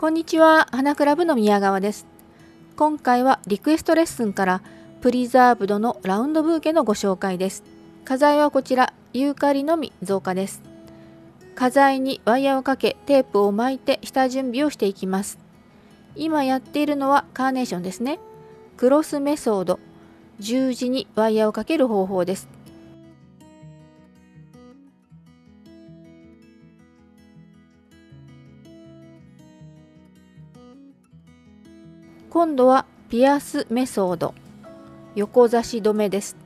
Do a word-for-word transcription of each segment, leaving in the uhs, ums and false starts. こんにちは、花クラブの宮川です。今回はリクエストレッスンからプリザーブドのラウンドブーケのご紹介です。花材はこちらユーカリのみ造花です。花材にワイヤーをかけテープを巻いて下準備をしていきます。今やっているのはカーネーションですね。クロスメソード、十字にワイヤーをかける方法です。今度はピアスメソード、横差し止めです。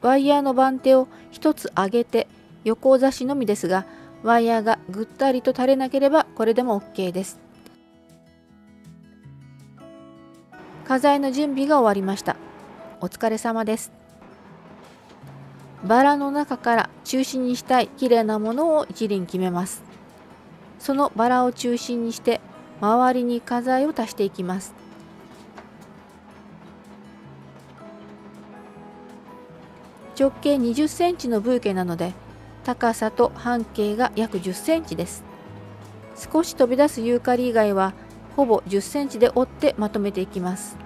ワイヤーの番手をひとつ上げて横差しのみですが、ワイヤーがぐったりと垂れなければこれでも オーケー です。花材の準備が終わりました。お疲れ様です。バラの中から中心にしたい綺麗なものを一輪決めます。そのバラを中心にして周りに花材を足していきます。直径にじゅっセンチのブーケなので高さと半径が約じゅっセンチです。少し飛び出すユーカリ以外はほぼじゅっセンチで折ってまとめていきます。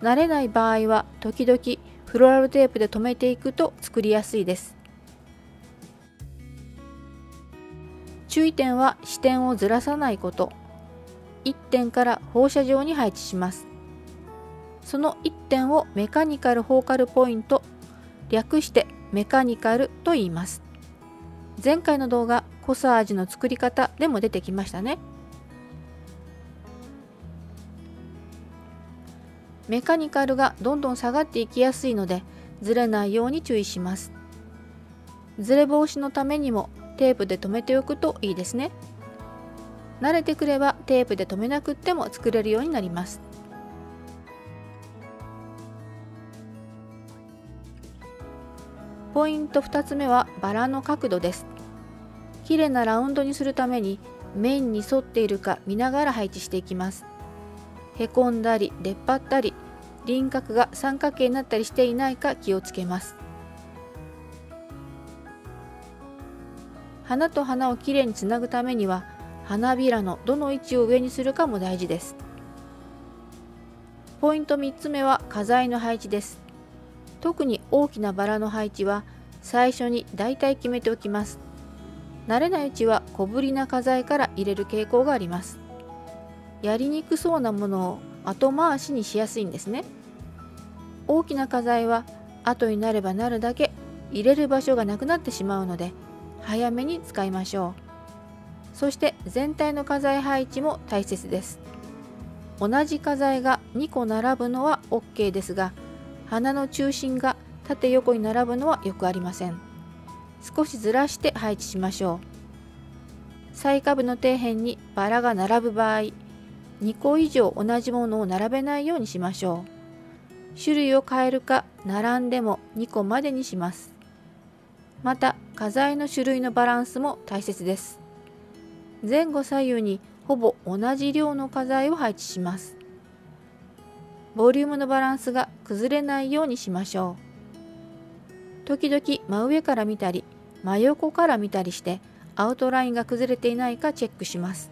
慣れない場合は時々フローラルテープで留めていくと作りやすいです。注意点は視点をずらさないこと。いってんから放射状に配置します。そのいってんをメカニカルフォーカルポイント、略してメカニカルと言います。前回の動画、コサージュの作り方でも出てきましたね。メカニカルがどんどん下がっていきやすいのでずれないように注意します。ずれ防止のためにもテープで留めておくといいですね。慣れてくればテープで留めなくっても作れるようになります。ポイントふたつめはバラの角度です。綺麗なラウンドにするために面に沿っているか見ながら配置していきます。へこんだり出っ張ったり輪郭が三角形になったりしていないか気をつけます。花と花をきれいにつなぐためには花びらのどの位置を上にするかも大事です。ポイントみっつめは花材の配置です。特に大きなバラの配置は最初にだいたい決めておきます。慣れないうちは小ぶりな花材から入れる傾向があります。やりにくそうなものを後回しにしやすいんですね。大きな花材は後になればなるだけ入れる場所がなくなってしまうので早めに使いましょう。そして全体の花材配置も大切です。同じ花材がにこ並ぶのは オーケー ですが、花の中心が縦横に並ぶのはよくありません。少しずらして配置しましょう。最下部の底辺にバラが並ぶ場合、にこ以上同じものを並べないようにしましょう。種類を変えるか並んでもにこまでにします。また花材の種類のバランスも大切です。前後左右にほぼ同じ量の花材を配置します。ボリュームのバランスが崩れないようにしましょう。時々真上から見たり真横から見たりしてアウトラインが崩れていないかチェックします。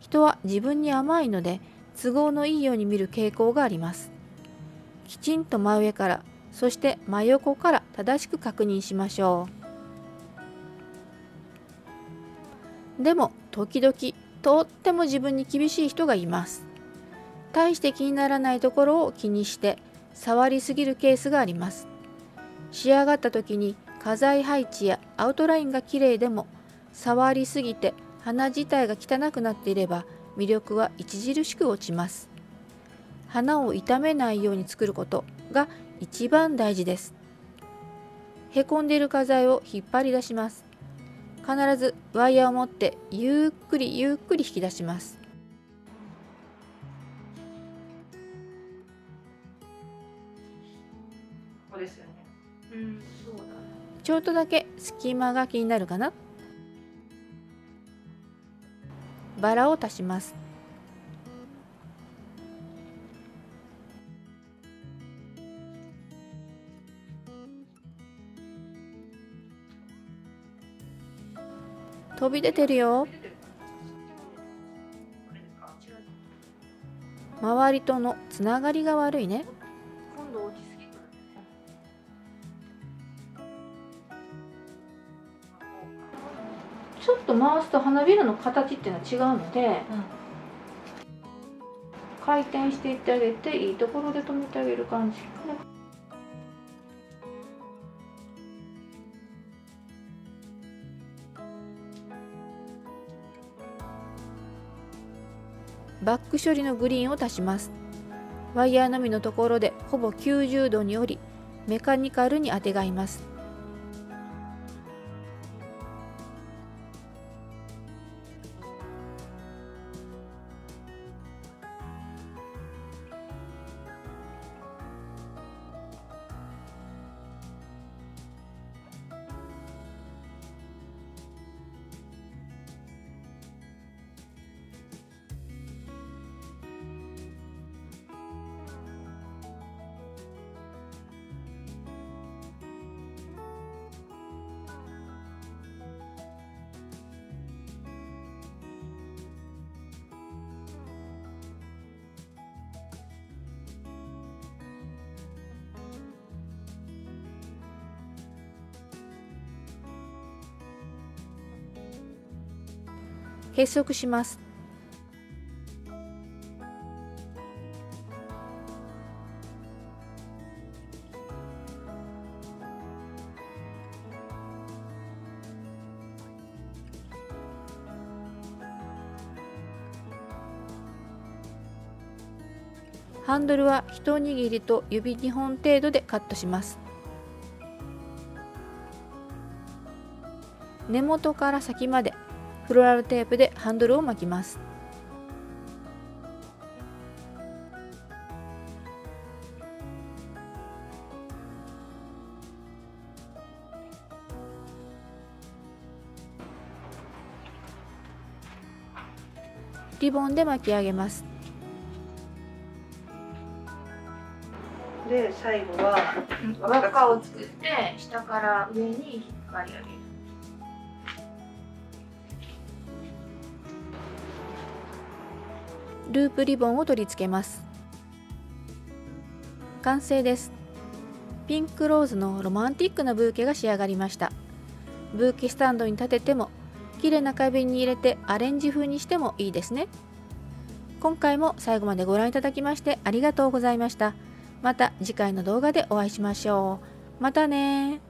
人は自分に甘いので都合のいいように見る傾向があります。きちんと真上から、そして真横から正しく確認しましょう。でも時々とっても自分に厳しい人がいます。大して気にならないところを気にして触りすぎるケースがあります。仕上がった時に花材配置やアウトラインが綺麗でも触りすぎて花自体が汚くなっていれば魅力は著しく落ちます。花を傷めないように作ることが一番大事です。へこんでいる花材を引っ張り出します。必ずワイヤーを持ってゆっくりゆっくり引き出します。ここですよね。うん、そうだね。ちょっとだけ隙間が気になるかな。バラを足します。飛び出てるよ。周りとのつながりが悪いね。ちょっと回すと花びらの形っていうのは違うので、うん、回転していってあげて、いいところで止めてあげる感じ。バック処理のグリーンを足します。ワイヤーのみのところでほぼきゅうじゅうどに折り、メカニカルにあてがいます。結束します。ハンドルは一握りと指にほん程度でカットします。根元から先までフローラルテープでハンドルを巻きます。リボンで巻き上げます。で、最後は輪っかを作って下から上に引っ張り上げる。ループリボンを取り付けます。完成です。ピンクローズのロマンティックなブーケが仕上がりました。ブーケスタンドに立てても、綺麗な花瓶に入れてアレンジ風にしてもいいですね。今回も最後までご覧いただきましてありがとうございました。また次回の動画でお会いしましょう。またねー。